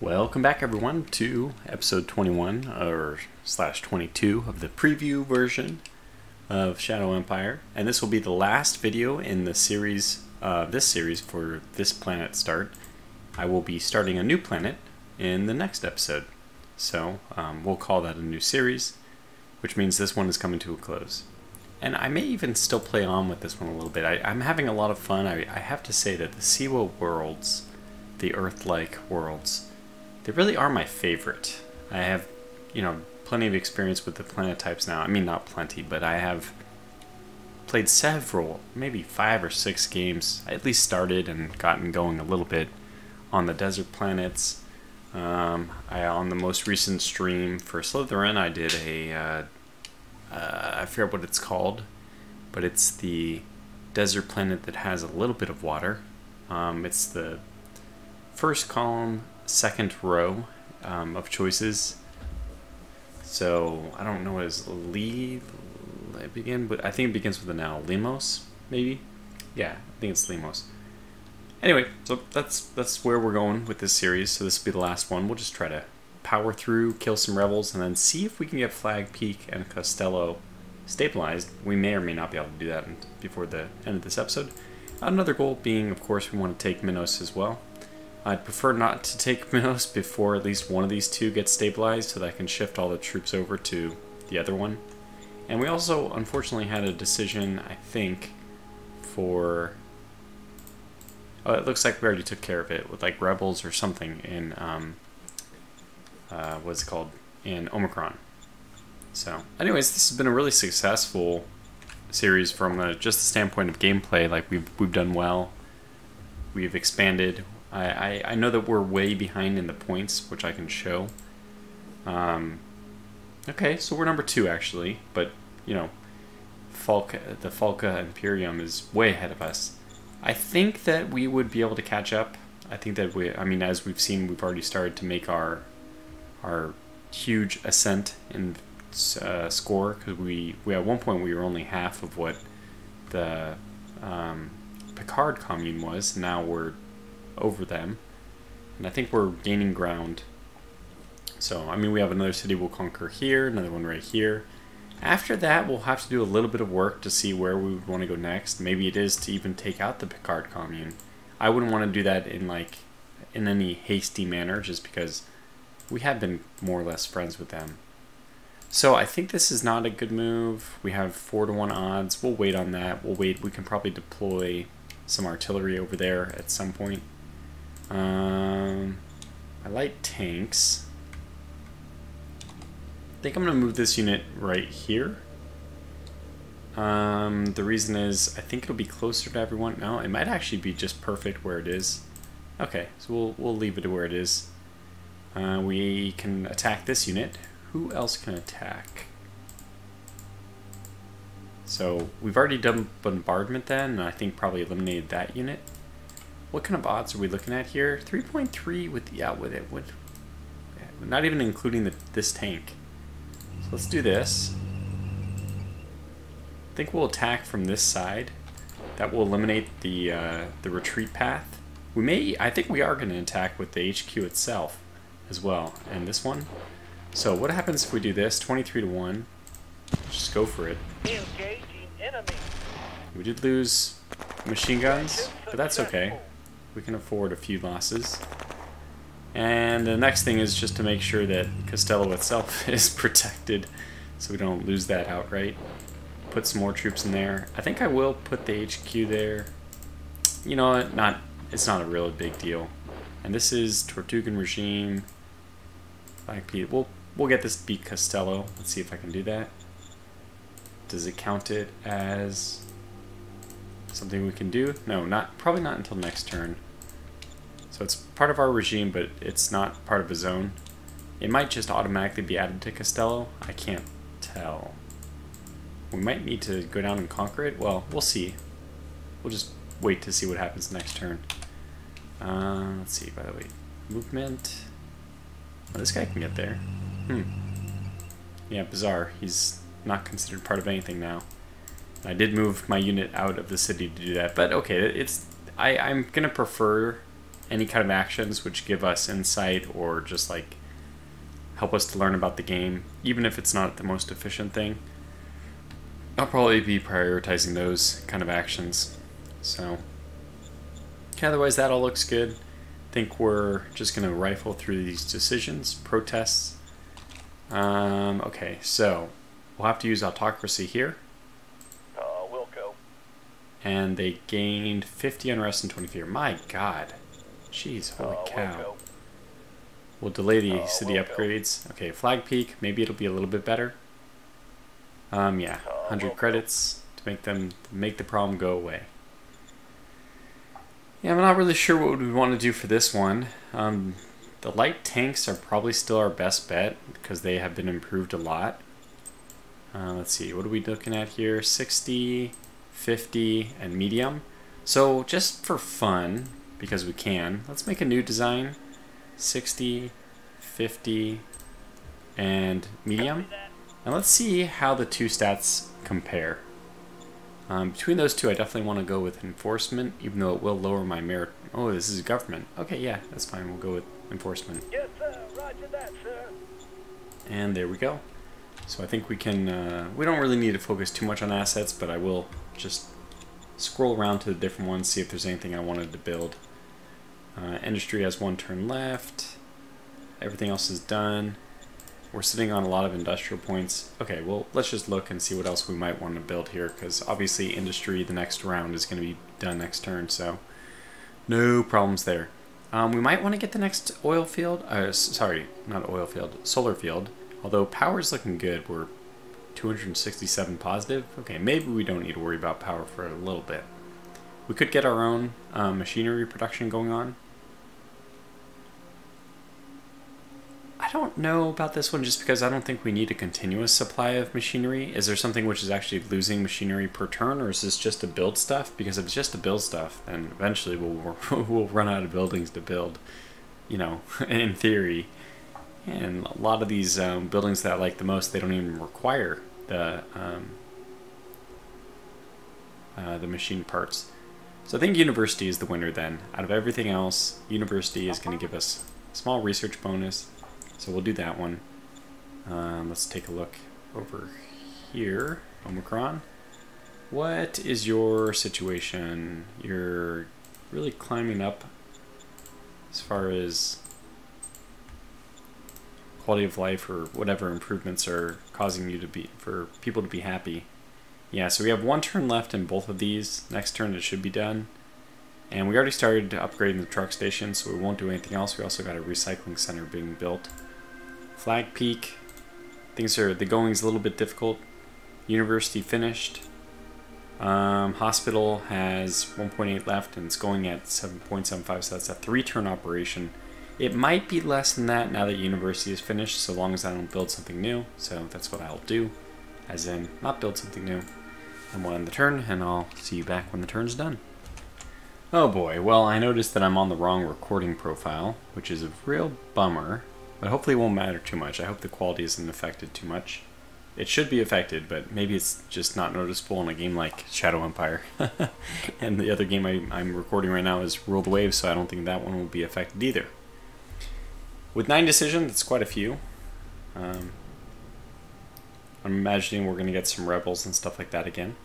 Welcome back everyone to episode 21 or slash 22 of the preview version of Shadow Empire, and this will be the last video in the series, for this planet start. I will be starting a new planet in the next episode, so we'll call that a new series, which means this one is coming to a close. And I may even still play on with this one a little bit. I'm having a lot of fun. I have to say that the Siwa worlds, the Earth-like worlds, they really are my favorite. I have, you know, plenty of experience with the planet types now. I mean, not plenty, but I have played several, maybe 5 or 6 games. I at least started and gotten going a little bit on the desert planets. On the most recent stream for Slitherine, I did a, I forget what it's called, but it's the desert planet that has a little bit of water. It's the first column, second row of choices. So I don't know what is I think it begins with an L. Limos, maybe? Yeah, I think it's Limos. Anyway, so that's where we're going with this series. So this will be the last one. We'll just try to power through, kill some rebels, and then see if we can get Flag Peak and Costello stabilized. We may or may not be able to do that before the end of this episode. Another goal being, of course, we want to take Minos as well. I'd prefer not to take Minos before at least one of these two gets stabilized so that I can shift all the troops over to the other one. And we also, unfortunately, had a decision, I think, for... Oh, it looks like we already took care of it with, like, rebels or something in, what's it called? In Omicron. So, anyways, this has been a really successful series from just the standpoint of gameplay. Like, we've done well. We've expanded. I know that we're way behind in the points, which I can show. Okay, so we're number 2 actually, but you know, the Falca Imperium is way ahead of us. I think that we would be able to catch up. I think that I mean, as we've seen, we've already started to make our huge ascent in score, because we at one point we were only half of what the Picard commune was. Now we're over them, and I think we're gaining ground. So I mean, we have another city we'll conquer here, another one right here. After that, we'll have to do a little bit of work to see where we would want to go next. Maybe it is to even take out the Picard commune. I wouldn't want to do that in like in any hasty manner, just because we have been more or less friends with them. So I think this is not a good move. We have 4-to-1 odds. We'll wait on that. We'll wait. We can probably deploy some artillery over there at some point. I like tanks. I think I'm going to move this unit right here. The reason is I think it'll be closer to everyone. No, it might actually be just perfect where it is. Okay, so we'll leave it where it is. We can attack this unit. Who else can attack? So we've already done bombardment then, and I think probably eliminated that unit. What kind of odds are we looking at here? 3.3 with the out with it. With, not even including this tank. So let's do this. I think we'll attack from this side. That will eliminate the retreat path. We may. I think we are going to attack with the HQ itself as well, and this one. So what happens if we do this? 23-to-1. Just go for it. Engaging enemy. We did lose machine guns, but that's okay. We can afford a few losses. And the next thing is just to make sure that Costello itself is protected so we don't lose that outright. Put some more troops in there. I think I will put the HQ there. You know what? It's not a really big deal. And this is Tortugan Regime. We'll get this beat Costello. Let's see if I can do that. Does it count it as something we can do? No, probably not until next turn. So it's part of our regime, but it's not part of his own. It might just automatically be added to Costello. I can't tell. We might need to go down and conquer it. Well, we'll see. We'll just wait to see what happens next turn. Let's see, by the way. Movement. Oh, this guy can get there. Yeah, bizarre. He's not considered part of anything now. I did move my unit out of the city to do that, but okay, I'm gonna prefer any kind of actions which give us insight or just like help us to learn about the game, even if it's not the most efficient thing. I'll probably be prioritizing those kind of actions. So otherwise that all looks good. I think we're just gonna rifle through these decisions, protests. Okay, so we'll have to use autocracy here. Wilco. And they gained 50 unrest and 20 fear. My God, jeez, holy cow. Wilco. We'll delay the city upgrades. Okay, Flag Peak. Maybe it'll be a little bit better. Yeah, 100 credits to make the problem go away. Yeah, I'm not really sure what we want to do for this one. The light tanks are probably still our best bet because they have been improved a lot. Let's see, what are we looking at here? 60, 50, and medium. So just for fun, because we can, let's make a new design. 60, 50, and medium. And let's see how the two stats compare. Between those two, I definitely want to go with enforcement, even though it will lower my merit. Oh, this is government. Okay, yeah, that's fine. We'll go with enforcement. Yes, sir. Roger that, sir. And there we go. So I think we can, we don't really need to focus too much on assets, but I will just scroll around to the different ones, see if there's anything I wanted to build. Industry has one turn left. Everything else is done. We're sitting on a lot of industrial points. Okay, well, let's just look and see what else we might want to build here, because obviously industry the next round is going to be done next turn, so no problems there. We might want to get the next oil field. Sorry, not oil field, solar field. Although power's looking good. We're 267 positive. Okay, maybe we don't need to worry about power for a little bit. We could get our own machinery production going on. I don't know about this one just because I don't think we need a continuous supply of machinery. Is there something which is actually losing machinery per turn, or is this just to build stuff? Because if it's just to build stuff, then eventually we'll run out of buildings to build, you know, in theory. And a lot of these buildings that I like the most, they don't even require the machine parts. So I think university is the winner then. Out of everything else, university is going to give us a small research bonus. So we'll do that one. Let's take a look over here. Omicron, what is your situation? You're really climbing up as far as quality of life or whatever improvements are causing you to be, for people to be happy. Yeah, so we have one turn left in both of these. Next turn it should be done. And we already started upgrading the truck station, so we won't do anything else. We also got a recycling center being built. Flag Peak. Things are, the going's a little bit difficult. University finished. Hospital has 1.8 left, and it's going at 7.75, so that's a 3-turn operation. It might be less than that now that university is finished, so long as I don't build something new. So that's what I'll do, as in not build something new. And we'll end the turn, and I'll see you back when the turn's done. Oh boy, well I noticed that I'm on the wrong recording profile, which is a real bummer, but hopefully it won't matter too much. I hope the quality isn't affected too much. It should be affected, but maybe it's just not noticeable in a game like Shadow Empire. And the other game I'm recording right now is Rule the Waves, so I don't think that one will be affected either. With 9 decisions, that's quite a few. I'm imagining we're going to get some rebels and stuff like that again.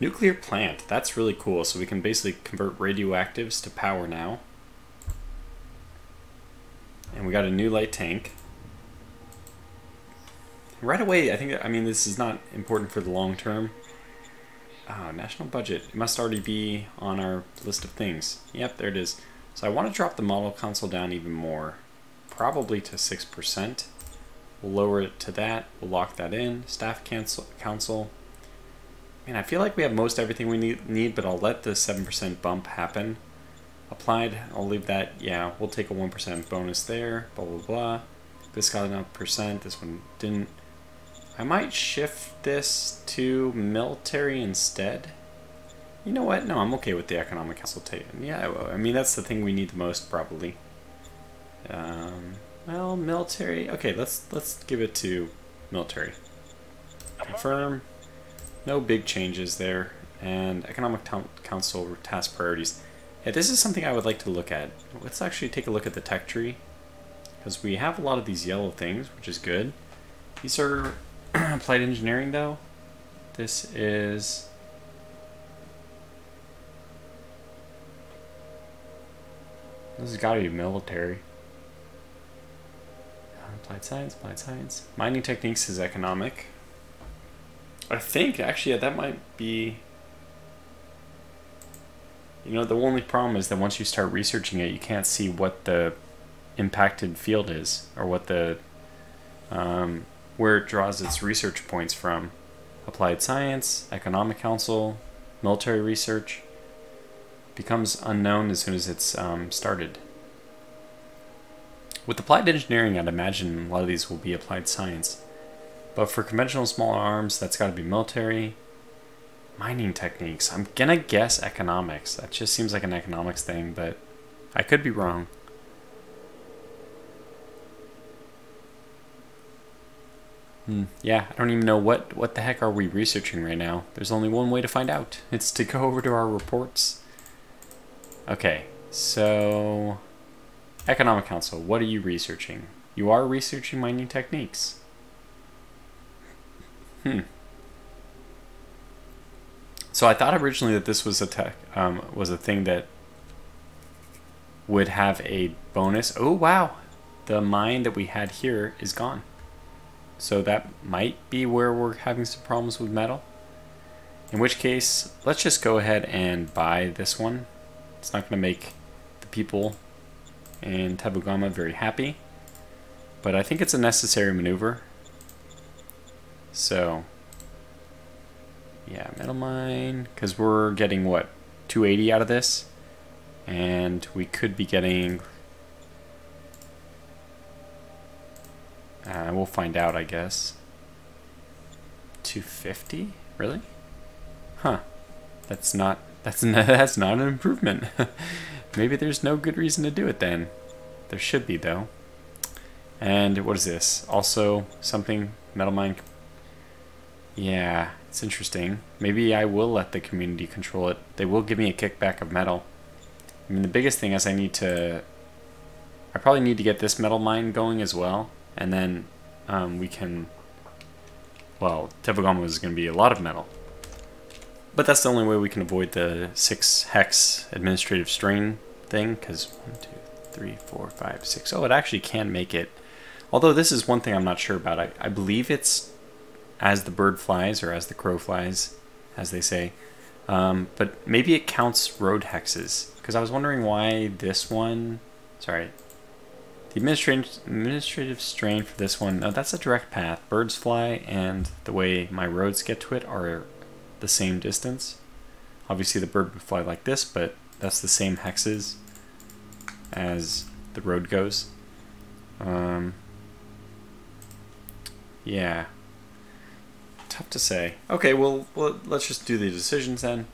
Nuclear plant, that's really cool. So we can basically convert radioactives to power now. And we got a new light tank. Right away, I think, I mean, this is not important for the long term. National budget, it must already be on our list of things. Yep, there it is. So I want to drop the model console down even more, probably to 6%. We'll lower it to that, we'll lock that in. Staff council. Man, I feel like we have most everything we need, but I'll let the 7% bump happen. Applied, I'll leave that, yeah, we'll take a 1% bonus there, blah, blah, blah. This got enough percent, this one didn't. I might shift this to military instead. You know what? No, I'm okay with the economic consultation. Yeah, I mean, that's the thing we need the most, probably. Well, military, okay, let's give it to military. Confirm. No big changes there, and Economic Council task priorities. Yeah, this is something I would like to look at. Let's actually take a look at the tech tree, because we have a lot of these yellow things, which is good. These are applied engineering, though. This is... this has got to be military. Applied science, applied science. Mining techniques is economic. I think, actually, yeah, that might be... you know, the only problem is that once you start researching it, you can't see what the impacted field is, or what the... where it draws its research points from. Applied science, economic council, military research. Becomes unknown as soon as it's started. With applied engineering, I'd imagine a lot of these will be applied science. But for conventional small arms, that's got to be military. Mining techniques. I'm going to guess economics. That just seems like an economics thing, but I could be wrong. Yeah, I don't even know what the heck are we researching right now. There's only one way to find out. It's to go over to our reports. Okay, so... Economic Council, what are you researching? You are researching mining techniques. So I thought originally that this was a thing that would have a bonus. Oh wow, the mine that we had here is gone. So that might be where we're having some problems with metal. In which case, let's just go ahead and buy this one. It's not going to make the people in Tabugama very happy, but I think it's a necessary maneuver. So yeah, metal mine, because we're getting what, 280 out of this, and we could be getting we'll find out, I guess. 250, really? Huh, that's not an improvement. Maybe there's no good reason to do it then. There should be, though. And what is this? Also something, metal mine. Yeah, it's interesting. Maybe I will let the community control it. They will give me a kickback of metal. I mean, the biggest thing is I probably need to get this metal mine going as well. And then we can, well, Tebogama is going to be a lot of metal. But that's the only way we can avoid the 6 hex administrative strain thing, because 1, 2, 3, 4, 5, 6. Oh, it actually can make it. Although this is one thing I'm not sure about. I believe it's as the bird flies, or as the crow flies, as they say. But maybe it counts road hexes, because I was wondering why this one, sorry, the administrative strain for this one, no, that's a direct path. Birds fly and the way my roads get to it are the same distance. Obviously the bird would fly like this, but that's the same hexes as the road goes. Yeah, tough to say. Okay, well, let's just do the decisions then.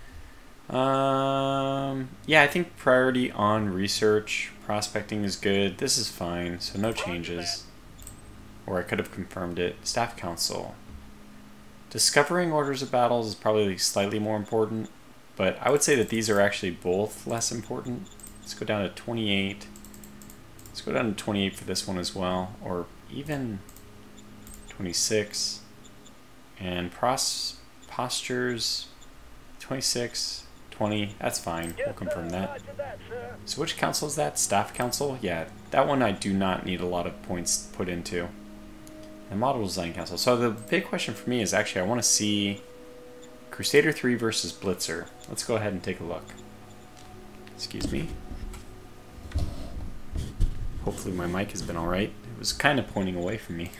Yeah, I think priority on research, prospecting is good. This is fine, so no changes. Or I could have confirmed it. Staff Council. Discovering orders of battles is probably slightly more important, but I would say that these are actually both less important. Let's go down to 28. Let's go down to 28 for this one as well, or even 26. And postures, 26, 20, that's fine. We'll confirm that. So which council is that? Staff Council? Yeah, that one I do not need a lot of points put into. And Model Design Council. So the big question for me is actually I want to see Crusader 3 versus Blitzer. Let's go ahead and take a look. Excuse me. Hopefully my mic has been alright. It was kind of pointing away from me.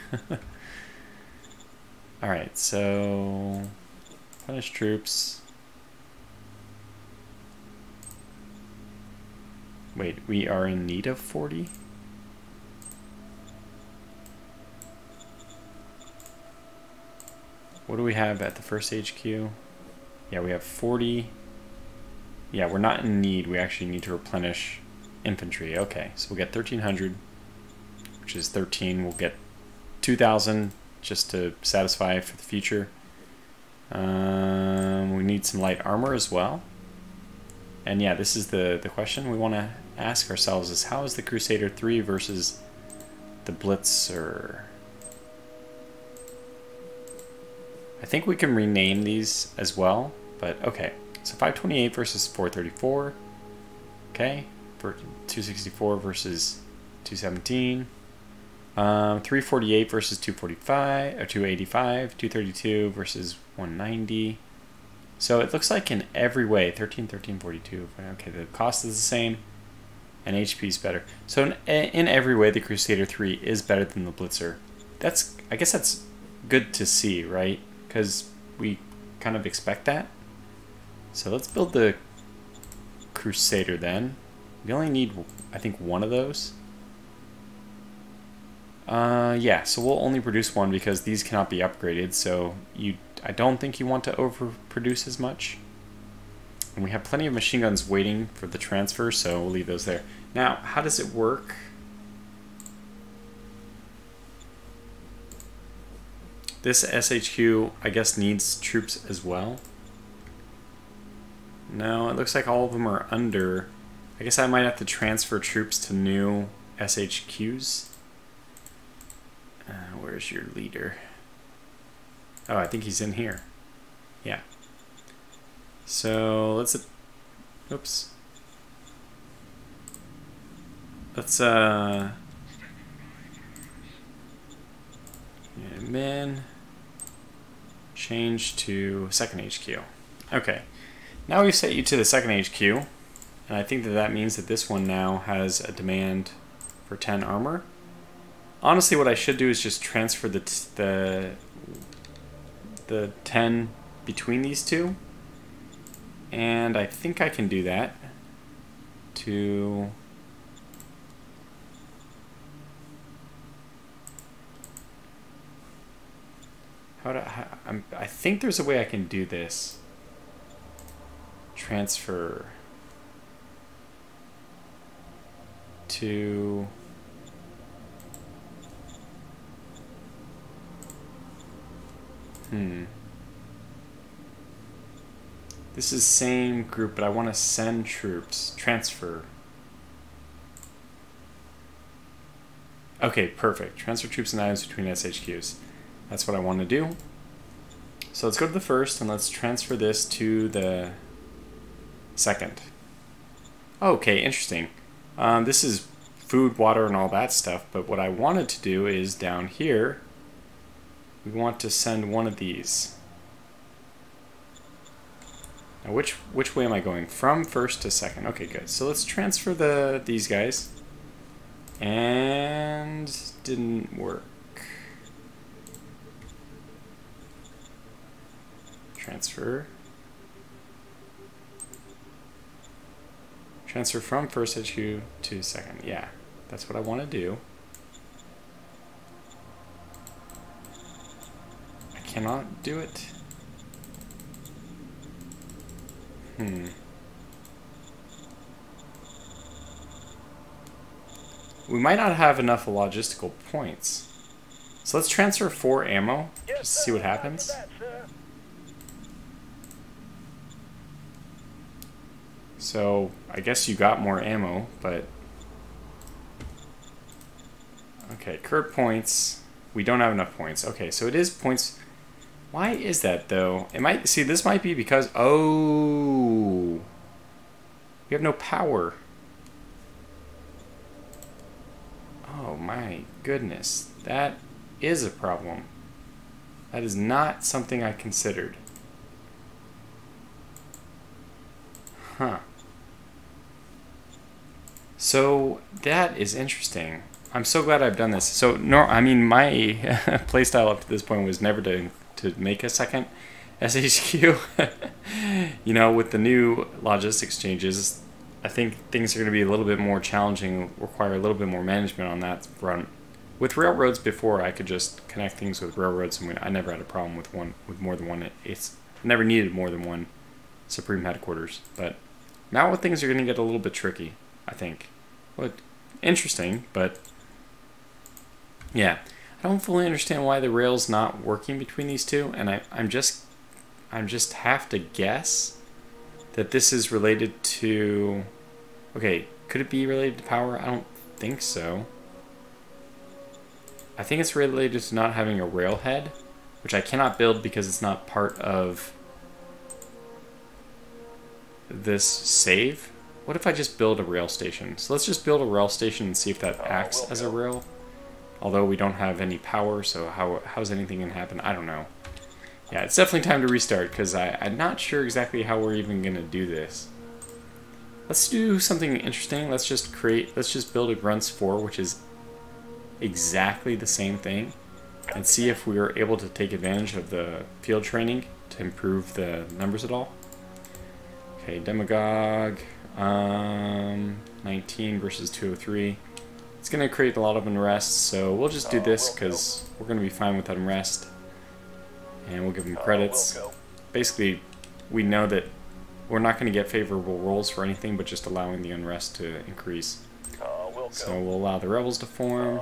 Alright, so... punish troops. Wait, we are in need of 40? What do we have at the first HQ? Yeah, we have 40. Yeah, we're not in need. We actually need to replenish infantry. Okay, so we'll get 1,300, which is 13. We'll get 2,000 just to satisfy for the future. We need some light armor as well. And yeah, this is the question we want to ask ourselves is how is the Crusader 3 versus the Blitzer? I think we can rename these as well, but okay. So 528 versus 434, okay. For 264 versus 217, 348 versus 245 or 285, 232 versus 190. So it looks like in every way, 13, 13, 42. Okay, the cost is the same, and HP is better. So in every way, the Crusader 3 is better than the Blitzer. That's, I guess that's good to see, right? Because we kind of expect that. So let's build the Crusader then. We only need, I think, one of those. Yeah, so we'll only produce one because these cannot be upgraded, so you, I don't think you want to overproduce as much. And we have plenty of machine guns waiting for the transfer, so we'll leave those there. Now, how does it work? This SHQ, I guess, needs troops as well. No, it looks like all of them are under... I guess I might have to transfer troops to new SHQs. Where's your leader? Oh, I think he's in here. Yeah. So let's... Oops. Let's... And then change to second HQ. Okay. Now we've set you to the second HQ, and I think that that means that this one now has a demand for 10 armor. Honestly, what I should do is just transfer the 10 between these two, and I think I can do that to... I think there's a way I can do this. Transfer to... This is same group, but I want to send troops. Transfer. Okay, perfect. Transfer troops and items between SHQs. That's what I want to do. So let's go to the first, and let's transfer this to the second. Okay, interesting. This is food, water, and all that stuff, but what I wanted to do is down here, we want to send one of these. Now which way am I going? From first to second. Okay, good. So let's transfer these guys. And didn't work. Transfer. Transfer from first HQ to second. Yeah, that's what I want to do. I cannot do it. We might not have enough logistical points. So let's transfer 4 ammo, just to see what happens. So, I guess you got more ammo, but... Okay, current points. We don't have enough points. Okay, so it is points... Why is that, though? It might... See, this might be because... Oh! We have no power. Oh, my goodness. That is a problem. That is not something I considered. Huh. So that is interesting. I'm so glad I've done this. So my playstyle up to this point was never to make a second SHQ. You know, with the new logistics changes, I think things are going to be a little bit more challenging, require a little bit more management on that front. With railroads before, I could just connect things with railroads, and I never had a problem with more than one. It's never needed more than one Supreme headquarters, but now things are going to get a little bit tricky. I think. Well, interesting, but yeah. I don't fully understand why the rail's not working between these two, and I'm just have to guess. that this is related to... Okay, could it be related to power? I don't think so. I think it's related to not having a railhead, which I cannot build because it's not part of this save. What if I just build a rail station? So let's just build a rail station and see if that acts as a rail. Although we don't have any power, so how's anything gonna happen? I don't know. Yeah, it's definitely time to restart, because I'm not sure exactly how we're even gonna do this. Let's do something interesting. Let's just create, let's just build a Grunts 4, which is exactly the same thing, and see if we are able to take advantage of the field training to improve the numbers at all. Okay, Demagogue, 19 versus 203. It's going to create a lot of unrest, so we'll just do this because we're going to be fine with unrest. And we'll give them credits. Basically, we know that we're not going to get favorable rolls for anything, but just allowing the unrest to increase. So we'll allow the rebels to form.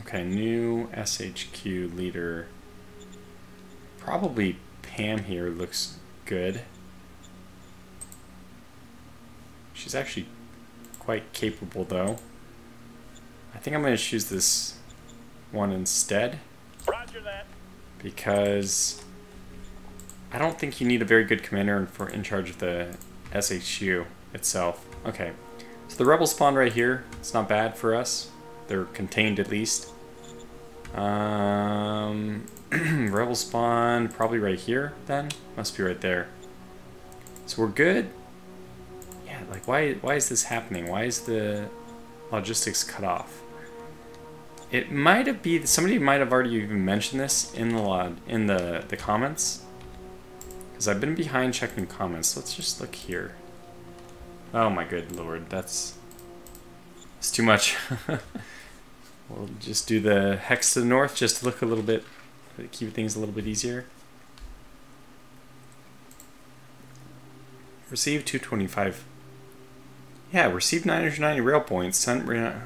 Okay, new SHQ leader. Probably Pam here looks good. She's actually... quite capable though. I think I'm going to choose this one instead. Roger that. Because I don't think you need a very good commander for in charge of the SHU itself. Okay, so the rebels spawned right here. It's not bad for us. They're contained at least. Rebels spawned probably right here then. Must be right there. So we're good. Like, why is this happening? Why is the logistics cut off? It might have been... Somebody might have already even mentioned this in the comments. Because I've been behind checking comments. Let's just look here. Oh my good lord, that's too much. We'll just do the hex to the north just to look a little bit... keep things a little bit easier. Receive 225... Yeah, received 990 rail points. Sent. Am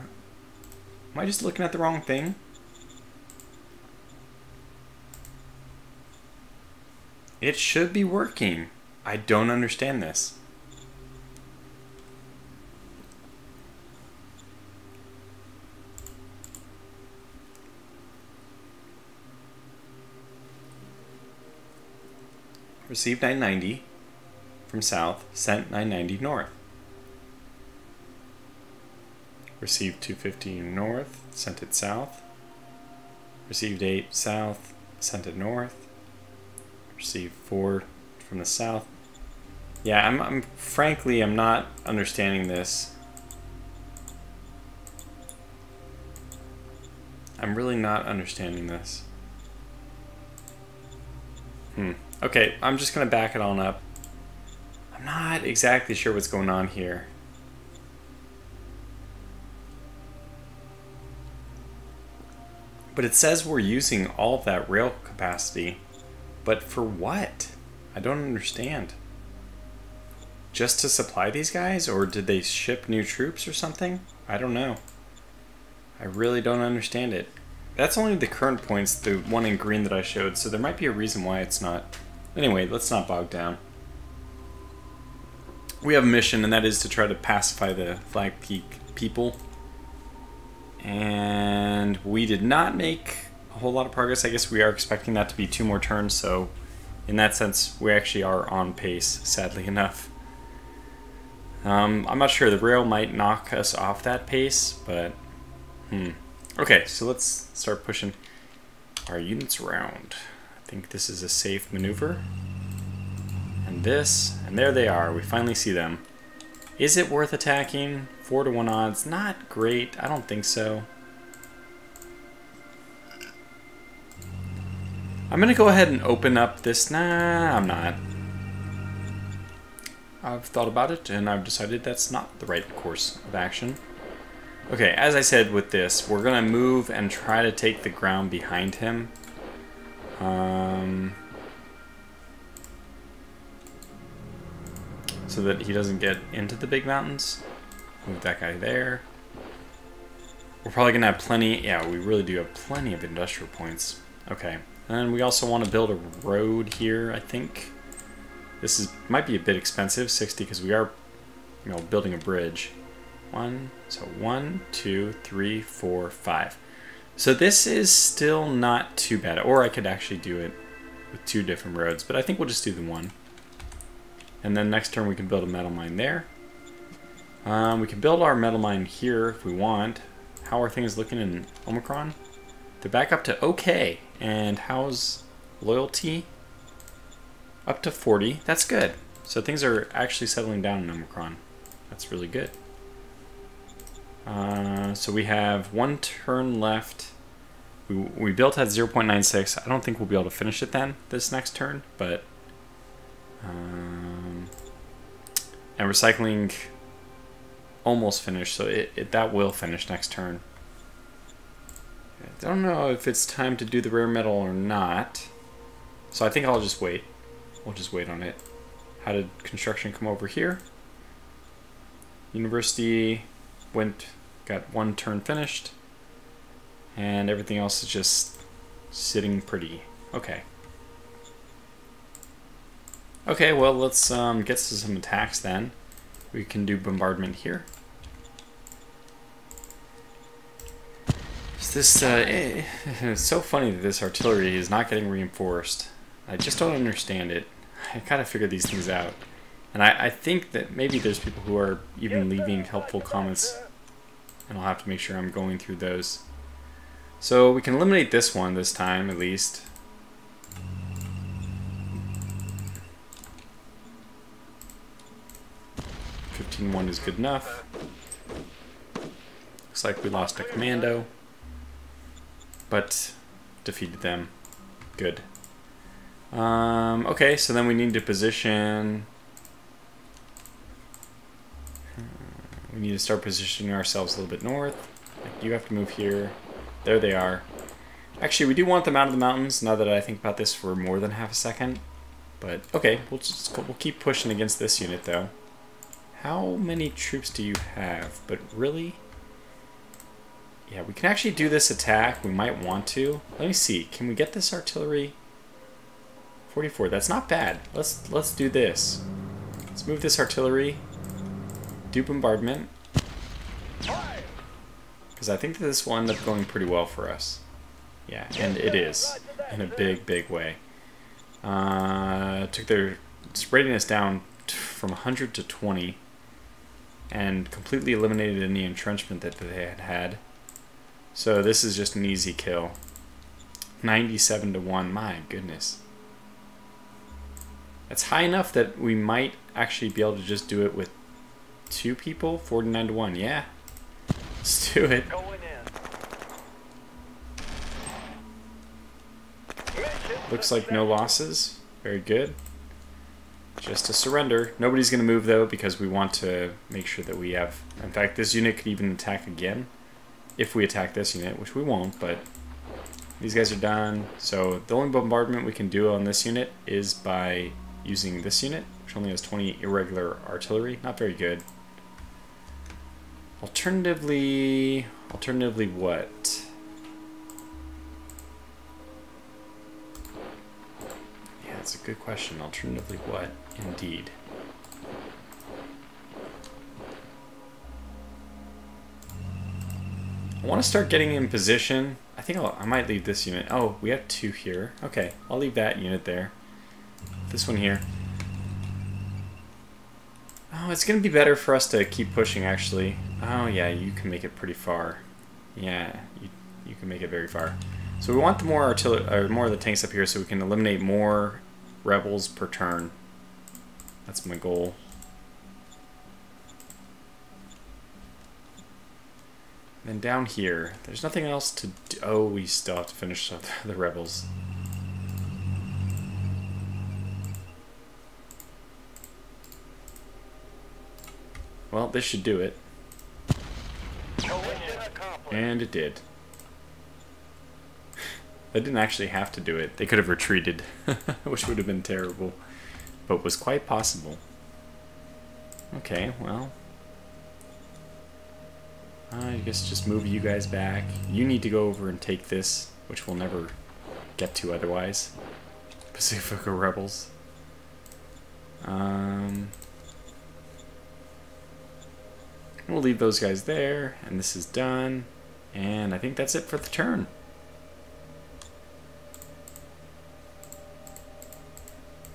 I just looking at the wrong thing? It should be working. I don't understand this. Received 990 from south. Sent 990 north. Received 250 north, sent it south. Received 8 south, sent it north. Received 4 from the south. Yeah, I'm frankly, I'm not understanding this. I'm really not understanding this. Okay, I'm just gonna back it on up. I'm not exactly sure what's going on here. But it says we're using all of that rail capacity, but for what? I don't understand. Just to supply these guys, or did they ship new troops or something? I don't know. I really don't understand it. That's only the current points, the one in green that I showed, so there might be a reason why it's not. Anyway, let's not bog down. We have a mission, and that is to try to pacify the Flag Peak people. And we did not make a whole lot of progress. I guess we are expecting that to be 2 more turns, so in that sense, we actually are on pace, sadly enough. I'm not sure. The rail might knock us off that pace, but... Okay, so let's start pushing our units around. I think this is a safe maneuver. And this, and there they are. We finally see them. Is it worth attacking? 4-to-1 odds, not great. I don't think so. I'm gonna go ahead and open up this. Nah, I'm not. I've thought about it and I've decided that's not the right course of action. Okay, as I said with this, we're gonna move and try to take the ground behind him. So that he doesn't get into the big mountains. Move that guy there. We're probably gonna have plenty, yeah, we really do have plenty of industrial points. Okay, and we also wanna build a road here, I think. This is might be a bit expensive, 60, because we are, you know, building a bridge. One, two, three, four, five. So this is still not too bad. Or I could actually do it with two different roads, but I think we'll just do the one. And then next turn we can build a metal mine there. We can build our metal mine here if we want. How are things looking in Omicron? They're back up to okay. And how's loyalty? Up to 40. That's good. So things are actually settling down in Omicron. That's really good. So we have one turn left. We built at 0.96. I don't think we'll be able to finish it then this next turn, but and recycling almost finished, so that will finish next turn. I don't know if it's time to do the rare metal or not, so I think I'll just wait. We'll just wait on it. How did construction come over here? University went, got one turn finished, and everything else is just sitting pretty. Okay. Okay, well, let's get to some attacks then. We can do bombardment here. Is this, it's so funny that this artillery is not getting reinforced. I just don't understand it. I gotta figure these things out. And I think that maybe there's people who are even leaving helpful comments, and I'll have to make sure I'm going through those. So we can eliminate this one this time, at least. One is good enough. Looks like we lost a commando, but defeated them. Good. Okay, so then we need to position. We need to start positioning ourselves a little bit north. Like, you have to move here. There they are. Actually, we do want them out of the mountains. Now that I think about this for more than half a second, but okay, we'll keep pushing against this unit though. How many troops do you have? But really? Yeah, we can actually do this attack. We might want to. Let me see. Can we get this artillery? 44. That's not bad. Let's do this. Let's move this artillery. Do bombardment. Because I think that this will end up going pretty well for us. Yeah, and it is. In a big, big way. Took their readiness down from 100 to 20. And completely eliminated any entrenchment that they had had. So this is just an easy kill. 97-1, my goodness. That's high enough that we might actually be able to just do it with two people. 49-1, yeah. Let's do it. Looks like no losses. Very good. Just a surrender. Nobody's going to move, though, because we want to make sure that we have... In fact, this unit could even attack again if we attack this unit, which we won't, but these guys are done. So the only bombardment we can do on this unit is by using this unit, which only has 20 irregular artillery. Not very good. Alternatively what? Yeah, that's a good question. Alternatively what? Indeed. I want to start getting in position. I think I might leave this unit. Oh, we have two here. Okay, I'll leave that unit there. This one here. Oh, it's going to be better for us to keep pushing, actually. Oh, yeah, you can make it pretty far. Yeah, you can make it very far. So we want the more artillery, or more of the tanks up here, so we can eliminate more rebels per turn. That's my goal. And down here, there's nothing else to do. Oh, we still have to finish up the rebels. Well, this should do it. And it did. They didn't actually have to do it. They could have retreated, which would have been terrible, but was quite possible. Okay, well... I guess just move you guys back. You need to go over and take this, which we'll never get to otherwise. Pacifica Rebels. We'll leave those guys there, and this is done. And I think that's it for the turn.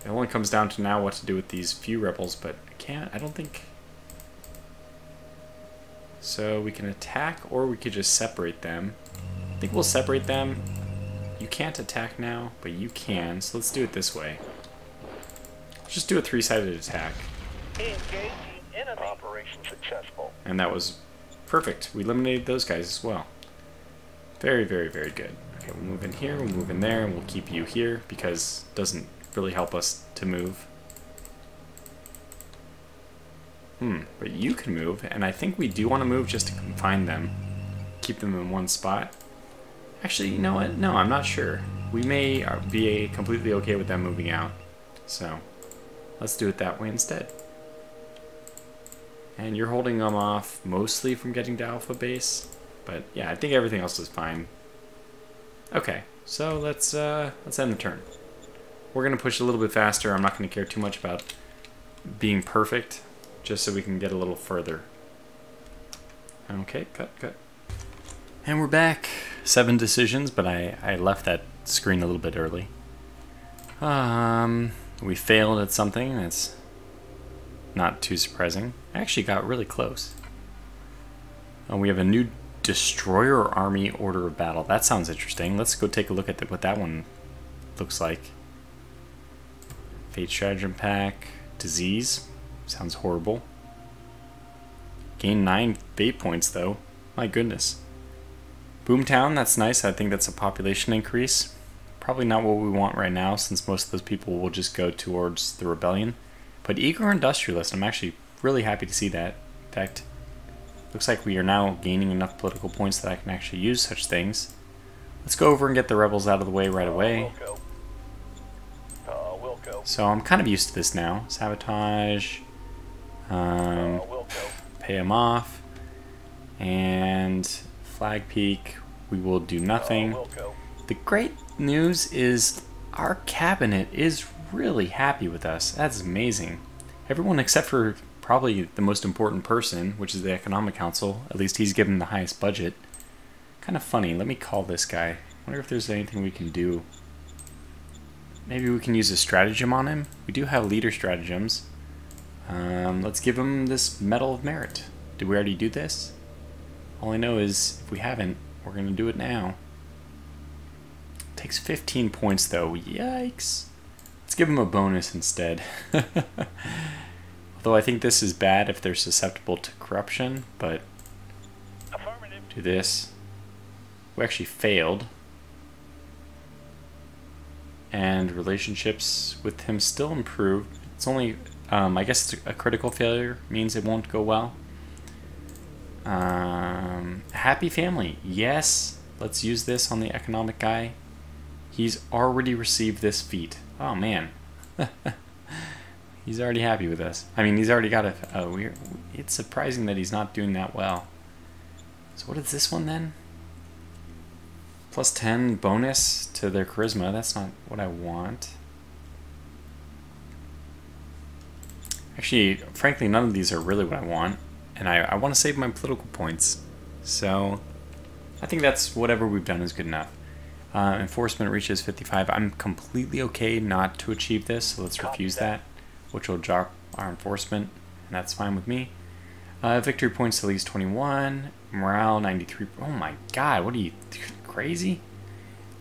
It only comes down to now what to do with these few rebels, but I can't, I don't think... So we can attack, or we could just separate them. I think we'll separate them. You can't attack now, but you can, so let's do it this way. Let's just do a three-sided attack. Operation successful. And that was perfect. We eliminated those guys as well. Very, very, very good. Okay, we'll move in here, we'll move in there, and we'll keep you here because it doesn't really help us to move. But you can move, and I think we do want to move just to confine them. Keep them in one spot. Actually, you know what? No, I'm not sure. We may be completely okay with them moving out. So, let's do it that way instead. And you're holding them off mostly from getting to Alpha Base, but yeah, I think everything else is fine. Okay, so let's end the turn. We're gonna push a little bit faster. I'm not gonna care too much about being perfect, just so we can get a little further. Okay, cut, cut. And we're back. 7 decisions, but I left that screen a little bit early. We failed at something. That's not too surprising. I actually got really close. Oh, we have a new destroyer army order of battle. That sounds interesting. Let's go take a look at what that one looks like. Fate stratagem pack. Disease. Sounds horrible. Gain 9 fate points though. My goodness. Boomtown, that's nice. I think that's a population increase. Probably not what we want right now since most of those people will just go towards the rebellion. But eager industrialist, I'm actually really happy to see that. In fact, looks like we are now gaining enough political points that I can actually use such things. Let's go over and get the rebels out of the way right away. So I'm kind of used to this now. Sabotage, pay them off, and Flag Peak, we will do nothing. The great news is our cabinet is really happy with us. That's amazing. Everyone except for probably the most important person, which is the Economic Council. At least he's given the highest budget. Kind of funny. Let me call this guy. I wonder if there's anything we can do. Maybe we can use a stratagem on him. We do have leader stratagems. Let's give him this Medal of Merit. Did we already do this? All I know is if we haven't, we're going to do it now. It takes 15 points though. Yikes. Let's give them a bonus instead. Although I think this is bad if they're susceptible to corruption, but do this. We actually failed. And relationships with him still improved. It's only, I guess a critical failure means it won't go well. Happy family. Yes. Let's use this on the economic guy. He's already received this feat. Oh man, he's already happy with us. I mean, he's already got a weird... It's surprising that he's not doing that well. So what is this one then? Plus 10 bonus to their charisma. That's not what I want. Actually, frankly, none of these are really what I want. And I want to save my political points. So I think that's whatever we've done is good enough. Enforcement reaches 55. I'm completely okay not to achieve this, so let's refuse that, which will drop our enforcement, and that's fine with me. Victory points to leagues 21, morale 93. Oh my god, what are you, crazy?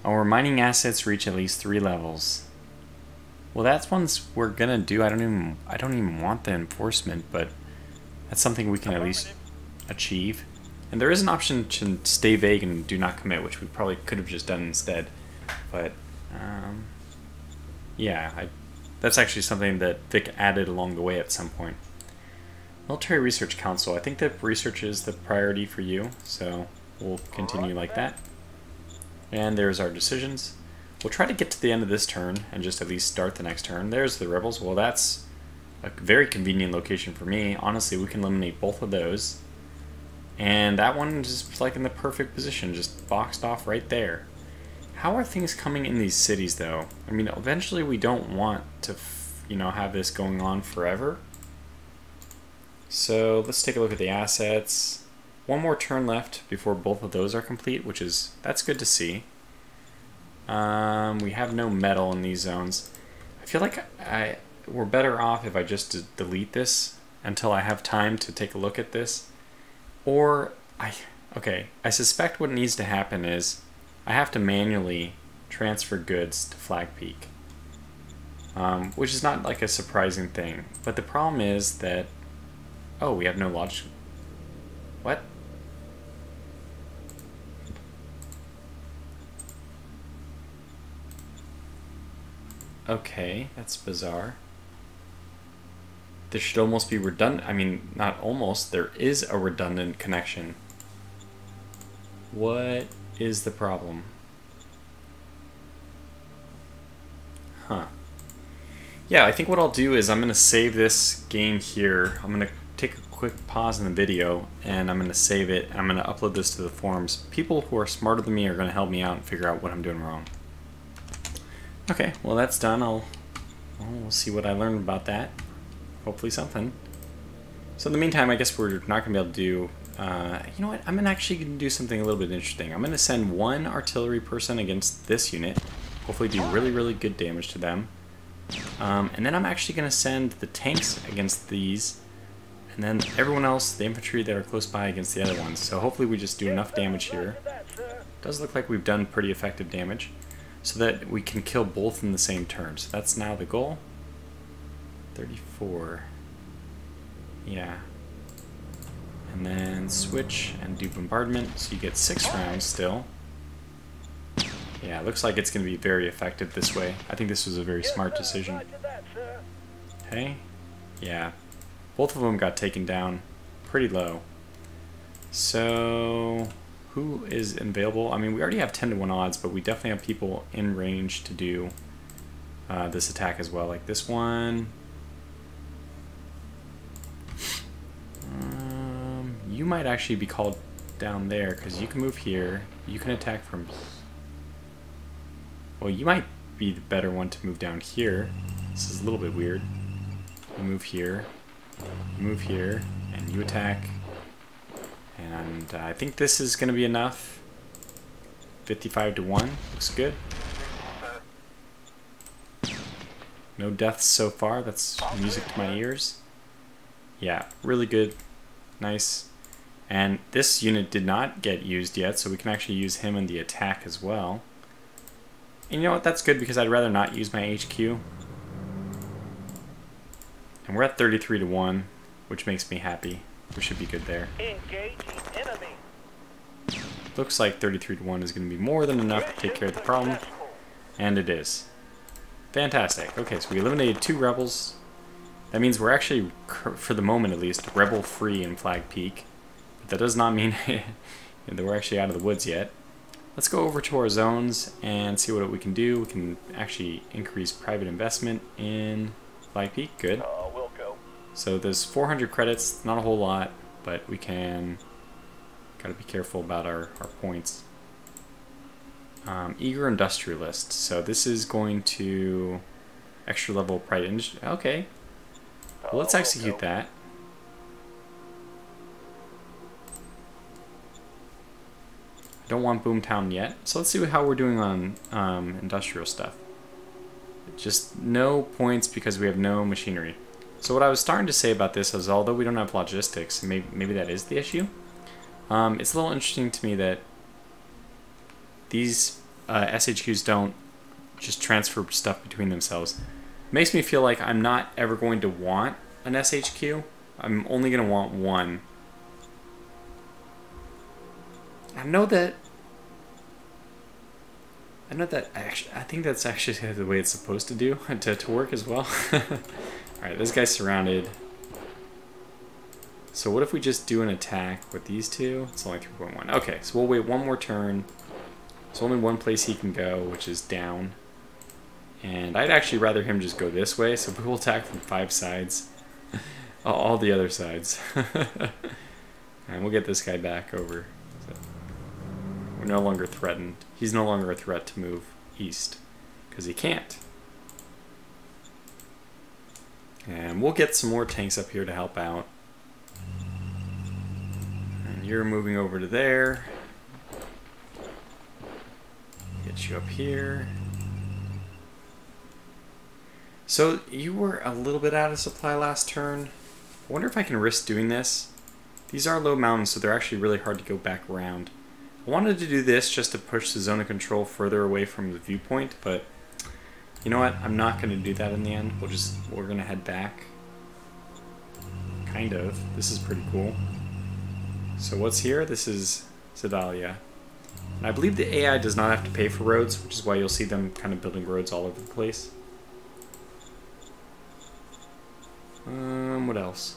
Our mining assets reach at least 3 levels. Well, that's ones we're gonna do. I don't even want the enforcement, but that's something we can at least achieve. And there is an option to stay vague and do not commit, which we probably could have just done instead. But, yeah, that's actually something that Vic added along the way at some point. Military Research Council. I think that research is the priority for you, so we'll continue like that. And there's our decisions. We'll try to get to the end of this turn and just at least start the next turn. There's the rebels. Well, that's a very convenient location for me. Honestly, we can eliminate both of those. And that one is just like in the perfect position, just boxed off right there. How are things coming in these cities though? I mean, eventually we don't want to you know, have this going on forever. So let's take a look at the assets. One more turn left before both of those are complete, which is, that's good to see. We have no metal in these zones. I feel like we're better off if I just delete this until I have time to take a look at this. Or, I suspect what needs to happen is I have to manually transfer goods to Flag Peak. Which is not like a surprising thing. But the problem is that, oh, we have no lodge. What? Okay, that's bizarre. There should almost be redundant, I mean, not almost, there is a redundant connection. What is the problem? Huh. Yeah, I think what I'll do is I'm going to save this game here. I'm going to take a quick pause in the video and I'm going to save it. I'm going to upload this to the forums. People who are smarter than me are going to help me out and figure out what I'm doing wrong. Okay, well that's done. We'll see what I learned about that. Hopefully something. So in the meantime, I guess we're not going to be able to do... you know what? I'm actually going to do something a little bit interesting. I'm going to send one artillery person against this unit. Hopefully do really, really good damage to them. And then I'm actually going to send the tanks against these, and then everyone else, the infantry that are close by, against the other ones. So hopefully we just do enough damage here. Does look like we've done pretty effective damage, so that we can kill both in the same turn. So that's now the goal. 34. Yeah. And then switch and do bombardment, so you get 6 rounds still. Yeah, looks like it's going to be very effective this way. I think this was a very smart decision. Okay. Yeah. Both of them got taken down pretty low. So, who is available? I mean, we already have 10-to-1 odds, but we definitely have people in range to do this attack as well. Like this one. You might actually be called down there, because you can move here. You can attack from... Well, you might be the better one to move down here. This is a little bit weird. You move here, you move here, and you attack. And I think this is going to be enough. 55-to-1, looks good. No deaths so far, that's music to my ears. Yeah, really good, nice. And this unit did not get used yet, so we can actually use him in the attack as well. And you know what, that's good because I'd rather not use my HQ. And we're at 33-to-1, which makes me happy. We should be good there. Looks like 33-to-1 is going to be more than enough to take care of the problem. And it is. Fantastic. Okay, so we eliminated 2 rebels. That means we're actually, for the moment at least, rebel-free in Flag Peak. But that does not mean that we're actually out of the woods yet. Let's go over to our zones and see what we can do. We can actually increase private investment in Flag Peak. Good. We'll go. So there's 400 credits, not a whole lot, but we can... Gotta be careful about our points. Eager Industrialist. So this is going to... Extra level private industry. Okay. Well, let's execute that. Don't want Boomtown yet, so let's see how we're doing on industrial stuff. Just no points because we have no machinery. So what I was starting to say about this is, although we don't have logistics, maybe that is the issue. It's a little interesting to me that these SHQs don't just transfer stuff between themselves. It makes me feel like I'm not ever going to want an SHQ. I'm only going to want one. I know that. I think that's actually the way it's supposed to do to work as well. All right, this guy's surrounded. So what if we just do an attack with these two? It's only 3.1. Okay, so we'll wait one more turn. There's only one place he can go, which is down. And I'd actually rather him just go this way. So we'll attack from 5 sides, all the other sides, and we'll get this guy back over. We're no longer threatened. He's no longer a threat to move east because he can't. And we'll get some more tanks up here to help out. And you're moving over to there. Get you up here. So you were a little bit out of supply last turn. I wonder if I can risk doing this. These are low mountains, so they're actually really hard to go back around. I wanted to do this just to push the zone of control further away from the viewpoint, but you know what? I'm not going to do that in the end. We're going to head back. Kind of. This is pretty cool. So what's here? This is Sedalia. And I believe the AI does not have to pay for roads, which is why you'll see them kind of building roads all over the place. What else?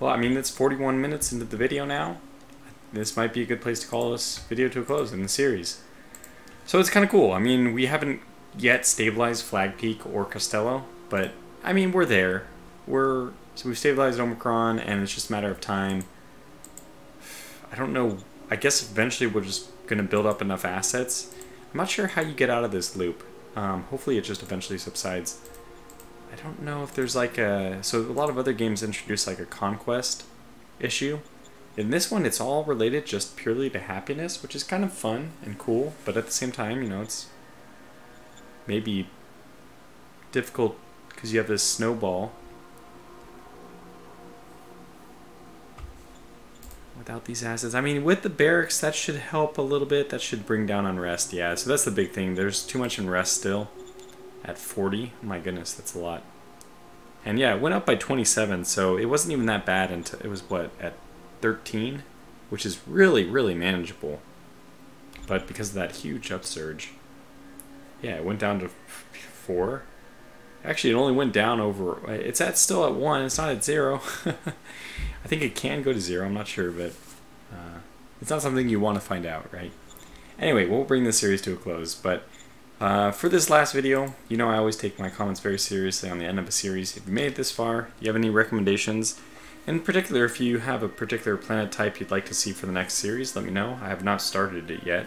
Well, I mean, it's 41 minutes into the video now. This might be a good place to call this video to a close in the series. So it's kind of cool. I mean, we haven't yet stabilized Flag Peak or Costello, but I mean, we're there. We've stabilized Omicron, and it's just a matter of time. I don't know. I guess eventually we're just going to build up enough assets. I'm not sure how you get out of this loop. Hopefully it just eventually subsides. I don't know if there's like a... So a lot of other games introduce like a conquest issue. In this one, it's all related just purely to happiness, which is kind of fun and cool. But at the same time, you know, it's maybe difficult because you have this snowball. Without these assets, I mean, with the barracks, that should help a little bit. That should bring down unrest. Yeah, so that's the big thing. There's too much unrest still at 40. Oh my goodness, that's a lot. And yeah, it went up by 27, so it wasn't even that bad until it was, what, at 13, which is really, really manageable. But because of that huge upsurge, yeah, it went down to 4. Actually, it only went down over... It's at still at 1. It's not at 0. I think it can go to 0, I'm not sure, but it's not something you want to find out, right? Anyway, we'll bring this series to a close, but for this last video, you know I always take my comments very seriously on the end of a series. If you made it this far, you have any recommendations? In particular, if you have a particular planet type you'd like to see for the next series, let me know. I have not started it yet.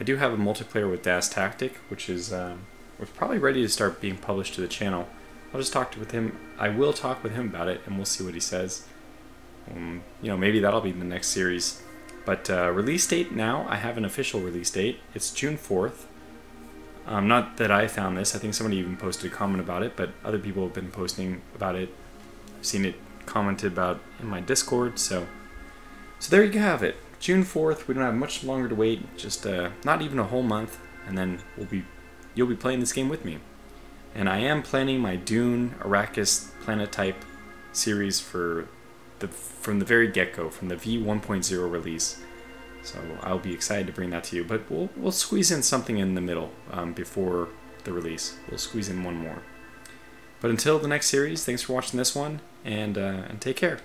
I do have a multiplayer with Das Tactic, which is we're probably ready to start being published to the channel. I'll just talk with him. I will talk with him about it, and we'll see what he says. You know, maybe that'll be the next series. But release date now, I have an official release date. It's June 4th. Not that I found this. I think somebody even posted a comment about it, but other people have been posting about it. I've seen it commented about in my Discord, so there you have it. June 4th, we don't have much longer to wait, just not even a whole month, and then you'll be playing this game with me. And I am planning my Dune Arrakis planet type series for from the very get-go, from the V1.0 release. So I'll be excited to bring that to you, but we'll squeeze in something in the middle before the release. We'll squeeze in one more. But until the next series, thanks for watching this one, and take care.